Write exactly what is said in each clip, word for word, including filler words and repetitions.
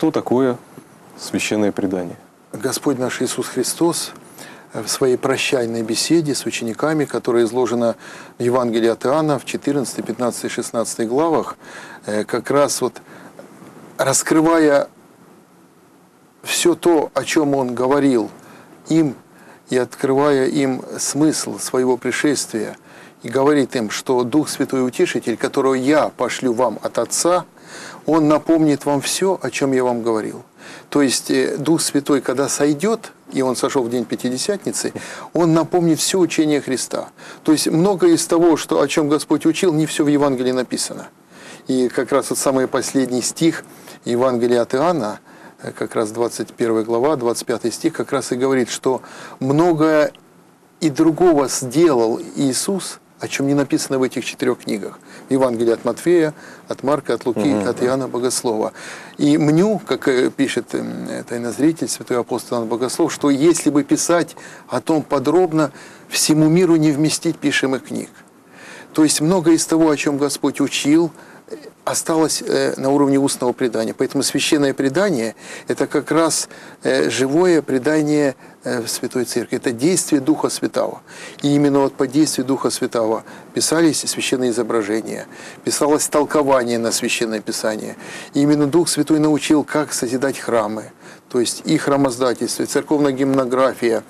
что такое священное предание? Господь наш Иисус Христос в своей прощальной беседе с учениками, которая изложена в Евангелии от Иоанна в четырнадцатой, пятнадцатой, шестнадцатой главах, как раз вот раскрывая все то, о чем Он говорил им, и открывая им смысл своего пришествия, и говорит им, что Дух Святой Утешитель, которого я пошлю вам от Отца, Он напомнит вам все, о чем я вам говорил. То есть Дух Святой, когда сойдет, и Он сошел в день Пятидесятницы, Он напомнит все учение Христа. То есть многое из того, что, о чем Господь учил, не все в Евангелии написано. И как раз вот самый последний стих Евангелия от Иоанна, как раз двадцать первая глава, двадцать пятый стих, как раз и говорит, что многое и другого сделал Иисус, о чем не написано в этих четырех книгах. Евангелие от Матфея, от Марка, от Луки, mm-hmm. от Иоанна Богослова. И мню, как пишет тайнозритель, святой апостол Иоанн Богослов, что если бы писать о том подробно, всему миру не вместить пишемых книг. То есть многое из того, о чем Господь учил, осталось на уровне устного предания. Поэтому священное предание – это как раз живое предание в Святой Церкви. Это действие Духа Святого. И именно вот по действию Духа Святого писались священные изображения, писалось толкование на Священное Писание. И именно Дух Святой научил, как созидать храмы. То есть и храмоздательство, и церковная гимнография,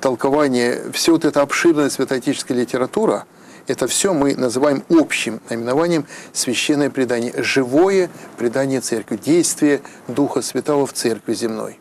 толкование. Все вот эта обширная святоотеческая литература, это все мы называем общим наименованием «священное предание», живое предание Церкви, действие Духа Святого в Церкви земной.